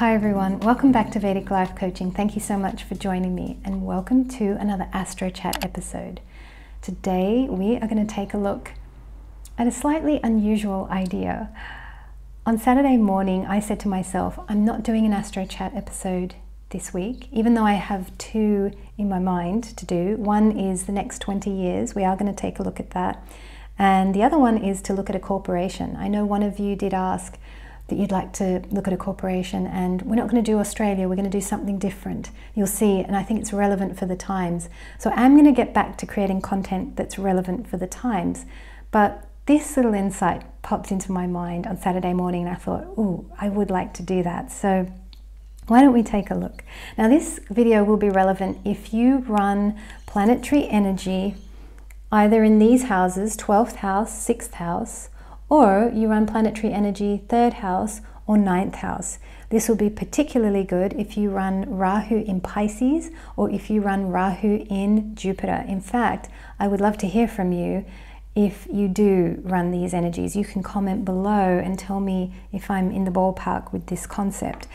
Hi everyone, welcome back to Vedic Life Coaching. Thank you so much for joining me and welcome to another Astro Chat episode. Today we are going to take a look at a slightly unusual idea. On Saturday morning I said to myself, I'm not doing an Astro Chat episode this week, even though I have two in my mind to do. One is the next 20 years, we are going to take a look at that. And the other one is to look at a corporation. I know one of you did ask that you'd like to look at a corporation, and we're not going to do Australia, we're going to do something different. You'll see, and I think it's relevant for the times. So I'm going to get back to creating content that's relevant for the times. But this little insight popped into my mind on Saturday morning and I thought, ooh, I would like to do that. So why don't we take a look? Now this video will be relevant if you run planetary energy either in these houses, 12th house, 6th house, or you run planetary energy 3rd house or 9th house. This will be particularly good if you run Rahu in Pisces or if you run Rahu in Jupiter. In fact, I would love to hear from you if you do run these energies. You can comment below and tell me if I'm in the ballpark with this concept.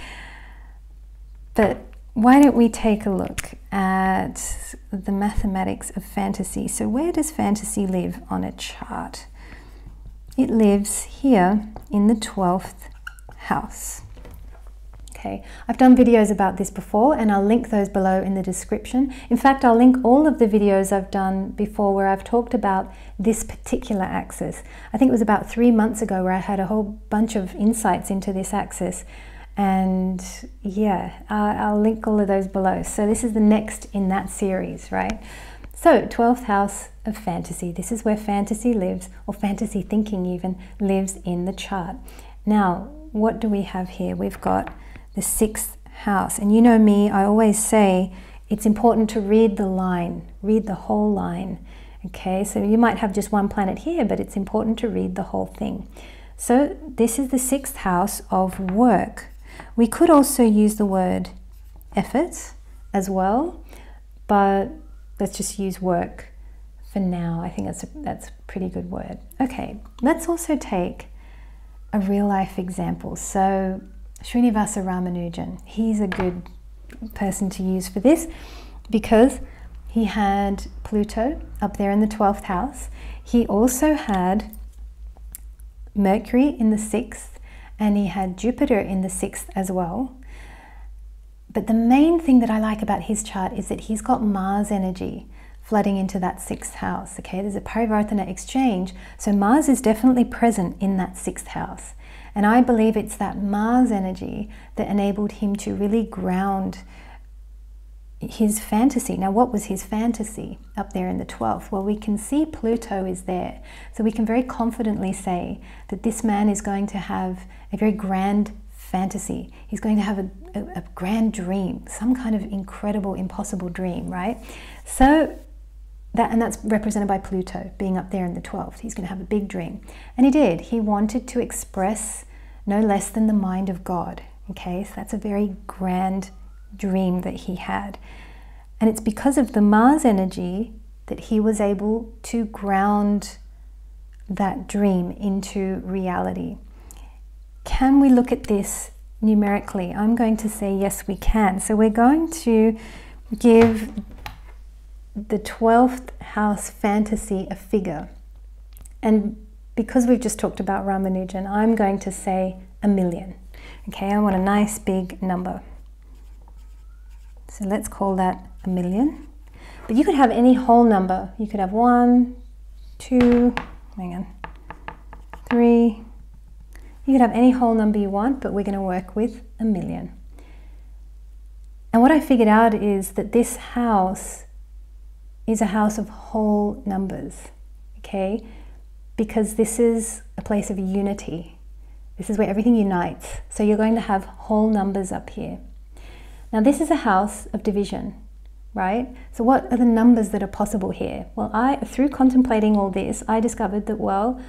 But why don't we take a look at the mathematics of fantasy? So where does fantasy live on a chart? It lives here in the 12th house. Okay, I've done videos about this before and I'll link those below in the description. In fact, I'll link all of the videos I've done before where I've talked about this particular axis. I think it was about 3 months ago where I had a whole bunch of insights into this axis. And yeah, I'll link all of those below. So this is the next in that series, right? So 12th house of fantasy, this is where fantasy lives, or fantasy thinking even lives in the chart. Now, what do we have here? We've got the 6th house, and you know me, I always say it's important to read the line, read the whole line. Okay, so you might have just one planet here, but it's important to read the whole thing. So this is the 6th house of work. We could also use the word effort as well, but let's just use work for now. I think that's a pretty good word. Okay, let's also take a real life example. So Srinivasa Ramanujan, he's a good person to use for this because he had Pluto up there in the 12th house. He also had Mercury in the 6th, and he had Jupiter in the 6th as well. But the main thing that I like about his chart is that he's got Mars energy flooding into that 6th house. Okay, there's a Parivartana exchange, so Mars is definitely present in that 6th house. And I believe it's that Mars energy that enabled him to really ground his fantasy. Now, what was his fantasy up there in the 12th? Well, we can see Pluto is there. So we can very confidently say that this man is going to have a very grand fantasy. He's going to have a grand dream, some kind of incredible, impossible dream, right? So that's represented by Pluto being up there in the 12th. He's going to have a big dream. And he did. He wanted to express no less than the mind of God. Okay, so that's a very grand dream that he had, and it's because of the Mars energy that he was able to ground that dream into reality. Can we look at this numerically? I'm going to say yes, we can. So we're going to give the 12th house fantasy a figure, and because we've just talked about Ramanujan, I'm going to say 1 million. Okay, I want a nice big number. So let's call that 1 million. But you could have any whole number. You could have 1, 2, hang on, 3. You could have any whole number you want, but we're going to work with 1 million. And what I figured out is that this house is a house of whole numbers, okay? Because this is a place of unity. This is where everything unites. So you're going to have whole numbers up here. Now this is a house of division, right? So what are the numbers that are possible here? Well, through contemplating all this, I discovered that, well,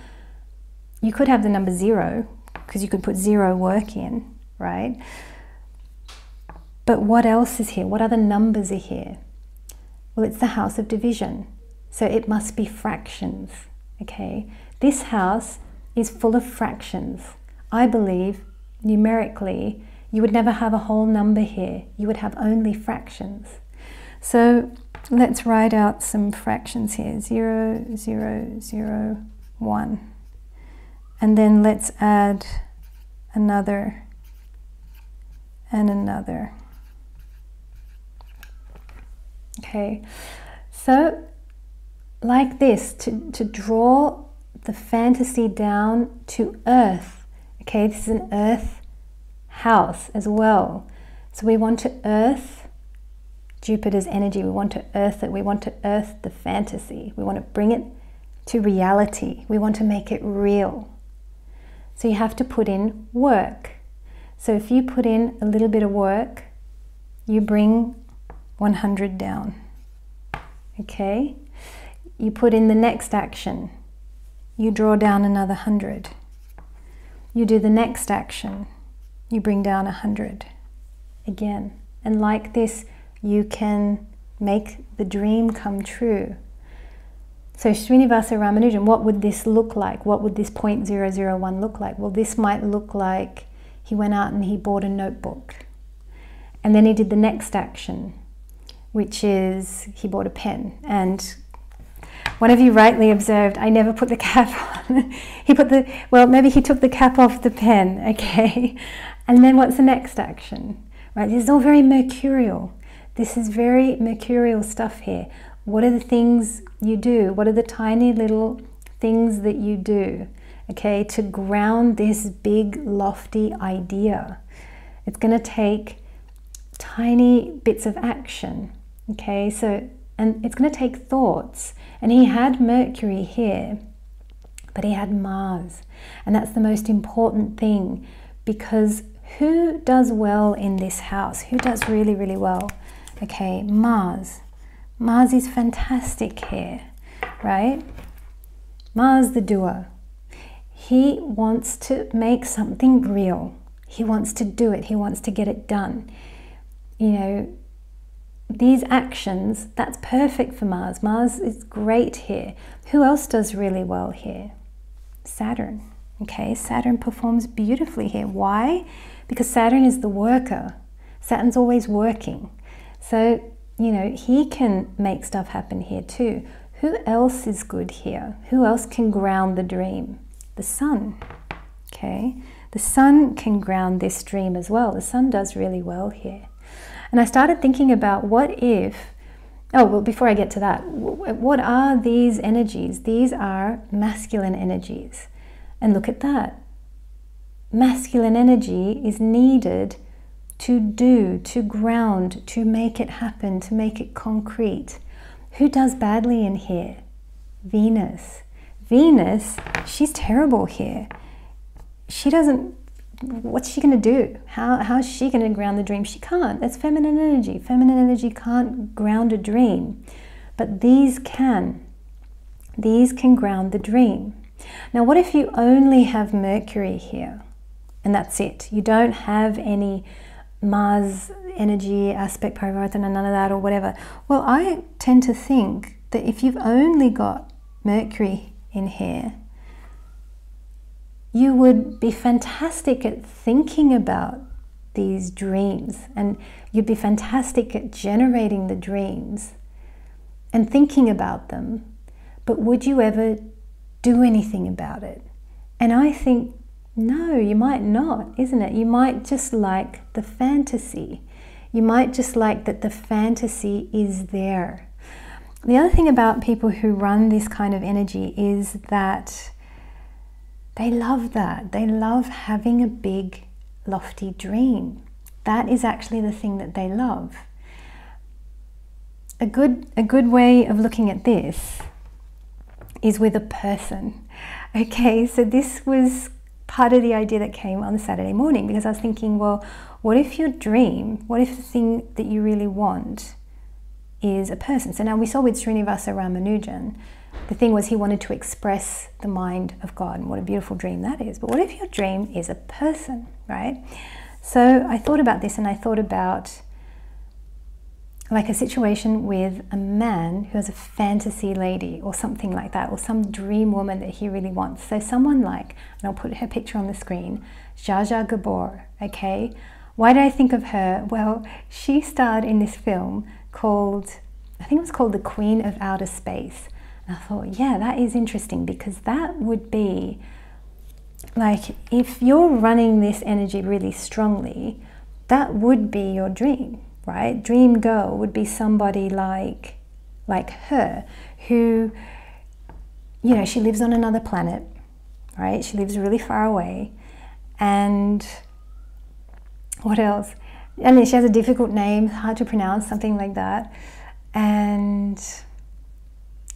you could have the number 0 because you could put 0 work in, right? But what else is here? What other numbers are here? Well, it's the house of division. So it must be fractions, okay? This house is full of fractions. I believe numerically You would never have a whole number here. You would have only fractions. So let's write out some fractions here. 0, 0, 0, 1. And then let's add another and another. Okay, so like this, to draw the fantasy down to earth. Okay, this is an earth house as well. So we want to earth Jupiter's energy. We want to earth it. We want to earth the fantasy. We want to bring it to reality. We want to make it real. So you have to put in work. So if you put in a little bit of work, you bring 100 down. Okay, you put in the next action, you draw down another 100. You do the next action, you bring down 100 again. And like this, you can make the dream come true. So Srinivasa Ramanujan, what would this look like? What would this 0.001 look like? Well, this might look like he went out and he bought a notebook, and then he did the next action, which is he bought a pen. And one of you rightly observed, I never put the cap on. He put the, well, maybe he took the cap off the pen, okay? And then what's the next action, right? This is all very mercurial. This is very mercurial stuff here. What are the things you do? What are the tiny little things that you do, okay, to ground this big, lofty idea? It's gonna take tiny bits of action, okay? So, and it's gonna take thoughts. And he had Mercury here, but he had Mars. And that's the most important thing, because who does well in this house? Who does really, really well? Okay, Mars. Mars is fantastic here, right? Mars the doer. He wants to make something real. He wants to do it. He wants to get it done. You know, these actions, that's perfect for Mars. Mars is great here. Who else does really well here? Saturn. Okay, Saturn performs beautifully here. Why? Because Saturn is the worker. Saturn's always working. So, you know, he can make stuff happen here too. Who else is good here? Who else can ground the dream? The Sun. Okay, the Sun can ground this dream as well. The Sun does really well here. And I started thinking about what if, oh, well, before I get to that, what are these energies? These are masculine energies. And look at that. Masculine energy is needed to do, to ground, to make it happen, to make it concrete. Who does badly in here? Venus. Venus, she's terrible here. She doesn't, what's she going to do? How is she going to ground the dream? She can't. That's feminine energy. Feminine energy can't ground a dream. But these can. These can ground the dream. Now, what if you only have Mercury here? And that's it. You don't have any Mars energy, aspect Parivartana, none of that or whatever. Well, I tend to think that if you've only got Mercury in here, you would be fantastic at thinking about these dreams, and you'd be fantastic at generating the dreams and thinking about them, but would you ever do anything about it? And I think, no, you might not, isn't it? You might just like the fantasy. You might just like that the fantasy is there. The other thing about people who run this kind of energy is that they love that. They love having a big, lofty dream. That is actually the thing that they love. A good way of looking at this is with a person. Okay, so this was part of the idea that came on Saturday morning, because I was thinking, well, what if your dream, what if the thing that you really want is a person? So now we saw with Srinivasa Ramanujan, the thing was he wanted to express the mind of God, and what a beautiful dream that is. But what if your dream is a person, right? So I thought about this, and I thought about like a situation with a man who has a fantasy lady or something like that, or some dream woman that he really wants. So someone like, and I'll put her picture on the screen, Zsa Zsa Gabor, okay? Why did I think of her? Well, she starred in this film called, I think it was called The Queen of Outer Space. And I thought, yeah, that is interesting, because that would be like, if you're running this energy really strongly, that would be your dream, right? Dream girl would be somebody like her, who, you know, she lives on another planet, right? She lives really far away. And what else? And she has a difficult name, hard to pronounce, something like that. And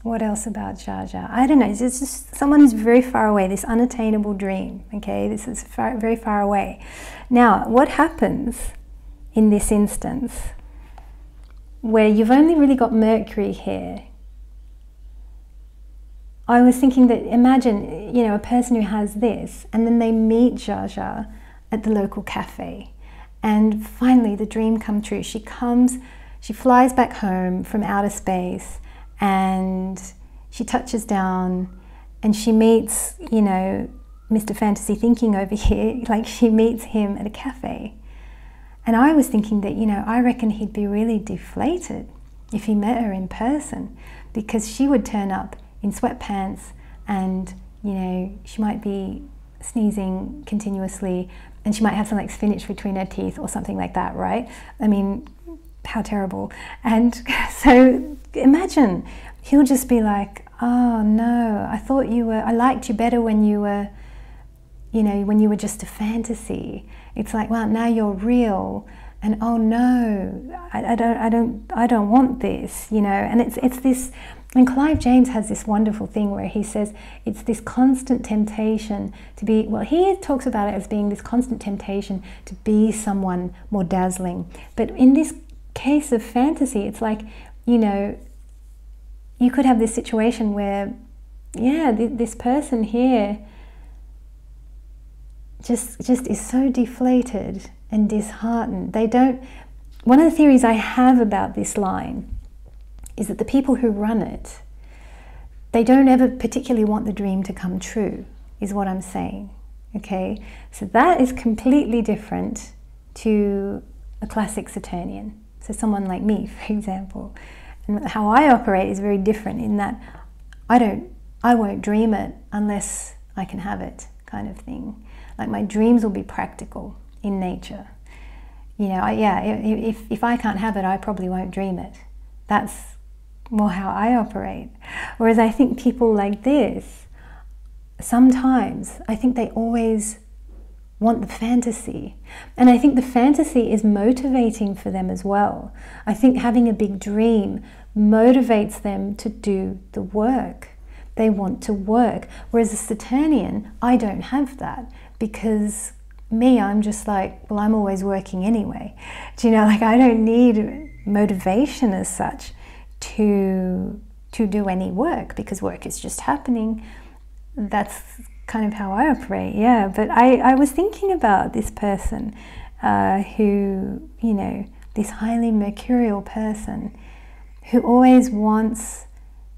what else about Zsa Zsa? I don't know, it's just someone who's very far away, this unattainable dream, okay? This is far, very far away. Now, what happens in this instance where you've only really got Mercury here? I was thinking that, imagine, you know, a person who has this, and then they meet Zsa Zsa at the local cafe, and finally the dream come true. She comes, she flies back home from outer space, and she touches down, and she meets, you know, Mr. Fantasy Thinking over here, like she meets him at a cafe. And I was thinking that, you know, I reckon he'd be really deflated if he met her in person, because she would turn up in sweatpants, and, you know, she might be sneezing continuously, and she might have some like spinach between her teeth or something like that, right? I mean, how terrible. And so imagine, he'll just be like, oh no, I thought you were, I liked you better when you were, you know, when you were just a fantasy. It's like, well, now you're real, and oh no, I don't want this, you know. And it's this, and Clive James has this wonderful thing where he says it's this constant temptation to be, well, he talks about it as being this constant temptation to be someone more dazzling. But in this case of fantasy, it's like, you know, you could have this situation where, yeah, this person here just is so deflated and disheartened. They don't, one of the theories I have about this line is that the people who run it, they don't ever particularly want the dream to come true, is what I'm saying, okay? So that is completely different to a classic Saturnian. So someone like me, for example, and how I operate is very different in that I won't dream it unless I can have it, kind of thing. Like, my dreams will be practical in nature. You know, if I can't have it, I probably won't dream it. That's more how I operate. Whereas I think people like this, sometimes, I think they always want the fantasy. And I think the fantasy is motivating for them as well. I think having a big dream motivates them to do the work. They want to work. Whereas a Saturnian, I don't have that, because me, I'm just like, well, I'm always working anyway. Do you know, like, I don't need motivation as such to do any work, because work is just happening. That's kind of how I operate, yeah. But I was thinking about this person who, you know, this highly mercurial person who always wants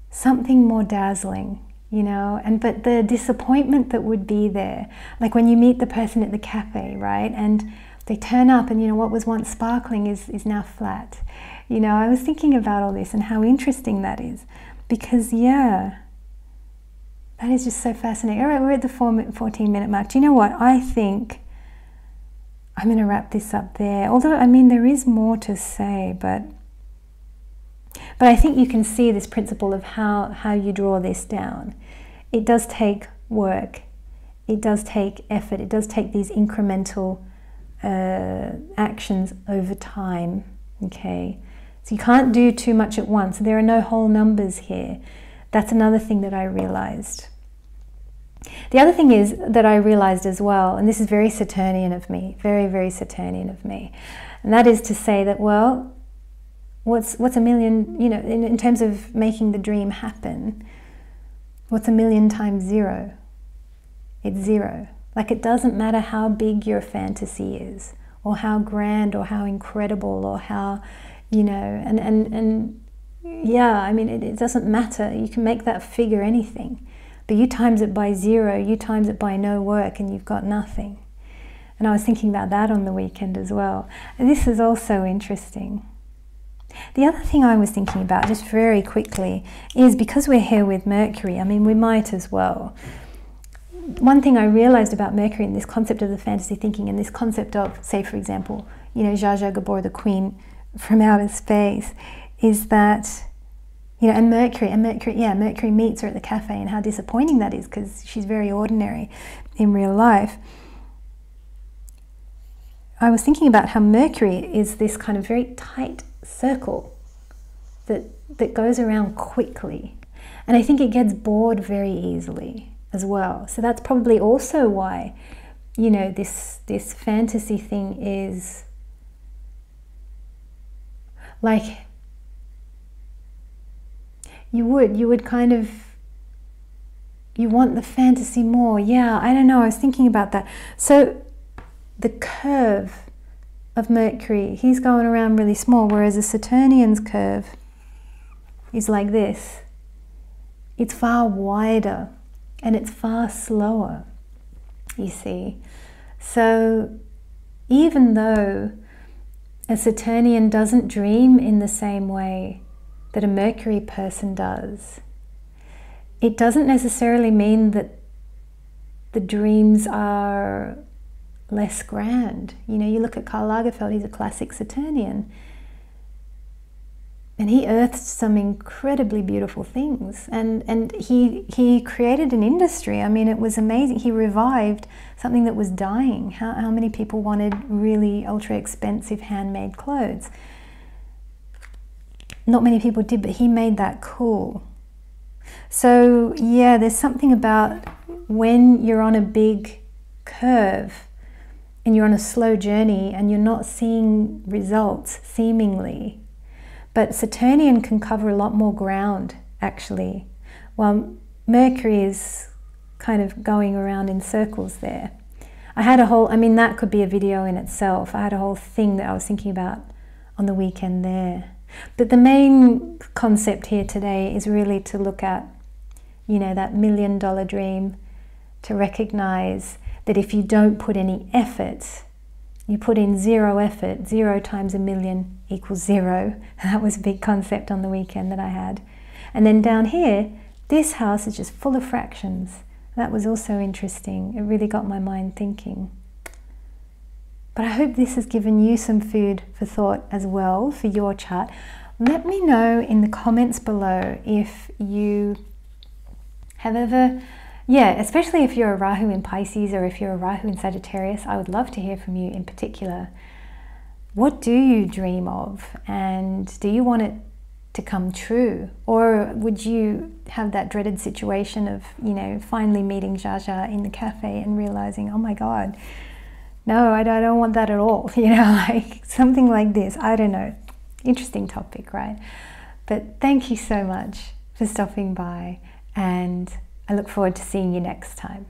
something more dazzling, you know, but the disappointment that would be there, like when you meet the person at the cafe, right, and they turn up, and, you know, what was once sparkling is now flat. You know, I was thinking about all this and how interesting that is, because, yeah, that is just so fascinating. All right, we're at the 14-minute mark. Do you know what? I think I'm going to wrap this up there. Although, I mean, there is more to say, but I think you can see this principle of how you draw this down. It does take work. It does take effort. It does take these incremental actions over time, okay? So you can't do too much at once. There are no whole numbers here. That's another thing that I realized. The other thing is that I realized as well, and this is very Saturnian of me, very, very Saturnian of me, and that is to say that, well, what's a million, you know, in terms of making the dream happen, what's a million times zero? It's zero. Like, it doesn't matter how big your fantasy is, or how grand, or how incredible, or how, you know, and yeah, I mean, it doesn't matter. You can make that figure anything, but you times it by zero, you times it by no work, and you've got nothing. And I was thinking about that on the weekend as well. And this is also interesting. The other thing I was thinking about, just very quickly, is because we're here with Mercury, I mean, we might as well. One thing I realized about Mercury and this concept of the fantasy thinking and this concept of, say, for example, you know, Zsa Zsa Gabor, the Queen from Outer Space, is that, you know, Mercury meets her at the cafe, and how disappointing that is, because she's very ordinary in real life. I was thinking about how Mercury is this kind of very tight circle that goes around quickly, and I think it gets bored very easily as well. So that's probably also why, you know, this fantasy thing is like, you would kind of, you want the fantasy more. Yeah, I don't know, I was thinking about that. So the curve of Mercury, he's going around really small, whereas a Saturnian's curve is like this. It's far wider and it's far slower, you see. So even though a Saturnian doesn't dream in the same way that a Mercury person does, it doesn't necessarily mean that the dreams are less grand. You know, you look at Karl Lagerfeld, he's a classic Saturnian, and he earthed some incredibly beautiful things, and he created an industry. I mean, it was amazing. He revived something that was dying. How many people wanted really ultra expensive handmade clothes? Not many people did, but he made that cool. So yeah, there's something about when you're on a big curve and you're on a slow journey and you're not seeing results seemingly. But Saturnian can cover a lot more ground, actually, while Mercury is kind of going around in circles there. I had a whole, I mean, that could be a video in itself. I had a whole thing that I was thinking about on the weekend there. But the main concept here today is really to look at, you know, that $1 million dream, to recognize that if you don't put any effort, you put in zero effort, 0 times 1 million equals 0. That was a big concept on the weekend that I had. And then down here, this house is just full of fractions. That was also interesting. It really got my mind thinking. But I hope this has given you some food for thought as well for your chart. Let me know in the comments below if you have ever, yeah, especially if you're a Rahu in Pisces or if you're a Rahu in Sagittarius, I would love to hear from you in particular. What do you dream of, and do you want it to come true? Or would you have that dreaded situation of, you know, finally meeting Zsa Zsa in the cafe and realizing, oh my God, no, I don't want that at all, you know, like something like this. I don't know. Interesting topic, right? But thank you so much for stopping by, and I look forward to seeing you next time.